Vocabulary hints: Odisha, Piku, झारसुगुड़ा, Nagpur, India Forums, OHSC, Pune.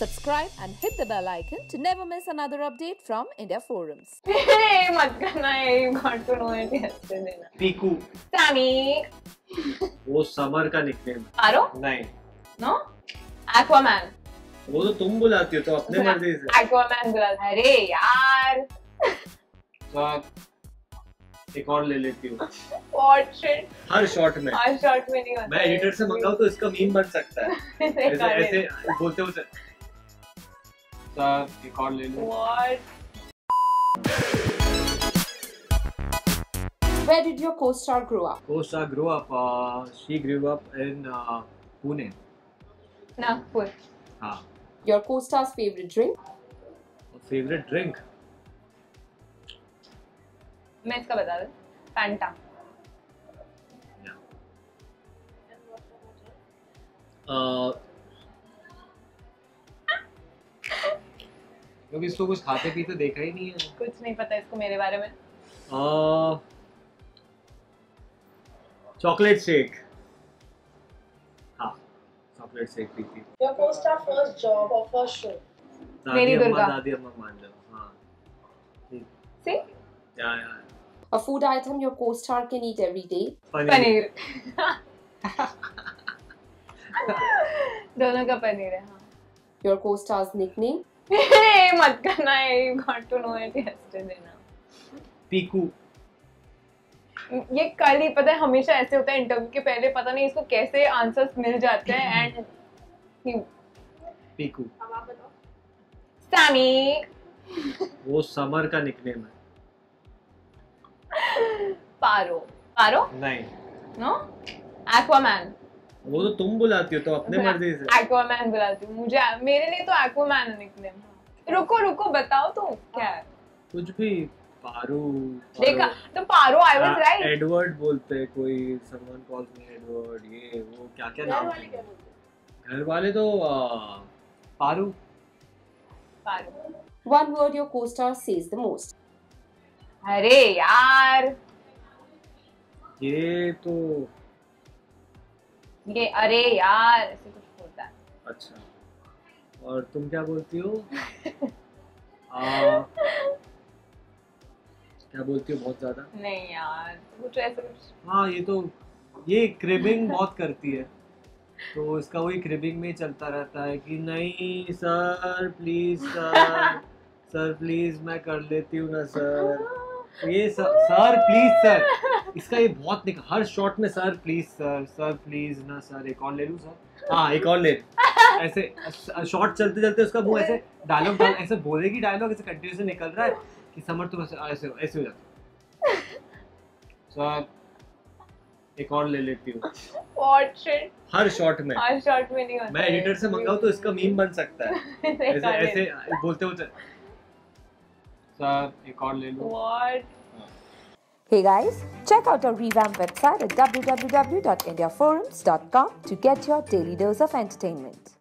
Subscribe and hit the bell icon to never miss another update from India Forums. Hey, mat karna, I got to know it yesterday. Piku. Sammy. वो समर का nickname. आरो? नहीं। No? Aquaman. वो तो तुम बुलाती हो तो अपने मर्जी से। Aquaman बुलाती। अरे यार। तो एक और ले लेती हूँ। Portrait। हर शॉट में। हर शॉट में नहीं होता। मैं एडिटर से मंगाऊँ तो इसका मीम बन सकता है। ऐसे ऐसे बोलते हो तो एक और ले लूँ। What? Where did your co-star grow up? Co-star grew up. She grew up in Pune. Nagpur. Ah. Your co-star's favorite drink? Favorite drink? मैं इसका बता दूँ. Fanta. Yeah. क्योंकि इसको कुछ खाते पीते देखा ही नहीं है. कुछ नहीं पता इसको मेरे बारे में. Chocolate shake. हाँ, चॉकलेट शेक पी थी. Your co-star first job or first show? मेरी दुर्गा. दादी अम्मा मान लो. हाँ. See? Yeah, yeah. A food item your co-star can eat every day? Paneer. दोनों का पनीर है. हाँ. Your co-star's nickname? Hey, मत करना. I got to know it yesterday ना. पीकू. ये कल ही पता है हमेशा ऐसे होता है इंटरव्यू के पहले पता नहीं इसको कैसे आंसर्स मिल जाते हैं. एंड पीकू. अब आप बताओ. सैमी. वो समर का निकनेम है. पारो. पारो? नहीं. नो? एक्वामैन. वो तो तुम बुलाती हो तो अपने मर्जी से. एक्वामैन बुलाती हूँ. मुझे मेरे लिए तो एक्वामैन निकनेम. रुको रुको बताओ तो क्या है. कुछ भी. पारू. देखा तो Paru. I was right. Edward बोलते हैं. कोई someone calls me एडवर्ड. ये वो क्या क्या नाम है. घर वाले तो Paru. Paru. One word your co-star says the most. अरे यार. ये तो ये अरे यार ऐसे कुछ बोलता है. अच्छा. और तुम क्या बोलती हो? क्या बोलती हो बहुत ज़्यादा? नहीं यार कुछ ऐसा कुछ. हाँ ये तो ये क्रेबिंग बहुत करती है तो इसका वही क्रेबिंग में चलता रहता है कि नहीं sir please sir sir please मैं कर लेती हूँ ना सर. ये सर प्लीज सर इसका ये बहुत निकल. हर शॉट में sir please sir sir please ना सर. एक और ले लूँ सर. हाँ एक और ले. ऐसे शॉट चलते चलते उसका वो ऐसे डायलॉग ऐसे बोलेगी. डायलॉग ऐसे कंटिन्यूसली निकल रहा है कि समर तो बस ऐसे ऐसे हो जाता है. सर एक और ले लेती हूँ. Portrait. हर शॉट में. हर शॉट में नहीं होता. मैं एडिटर से मंगाऊँ तो इसका मीम बन सकता है. ऐसे ऐसे बोलते होते. सर एक और ले लूँ. What? Hey guys, check out our revamped website at www.indiaforums.com to get your daily dose of entertainment.